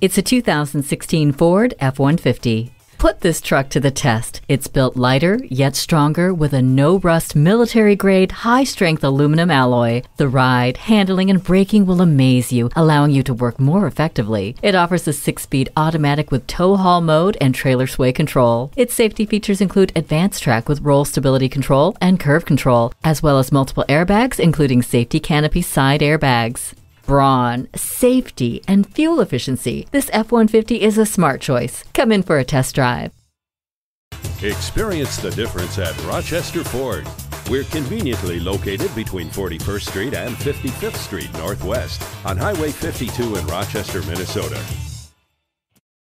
It's a 2016 Ford F-150. Put this truck to the test. It's built lighter, yet stronger, with a no-rust, military-grade, high-strength aluminum alloy. The ride, handling, and braking will amaze you, allowing you to work more effectively. It offers a 6-speed automatic with tow-haul mode and trailer sway control. Its safety features include advanced track with roll stability control and curve control, as well as multiple airbags, including safety canopy side airbags. Brawn, safety, and fuel efficiency. This F-150 is a smart choice. Come in for a test drive. Experience the difference at Rochester Ford. We're conveniently located between 41st Street and 55th Street Northwest on Highway 52 in Rochester, Minnesota.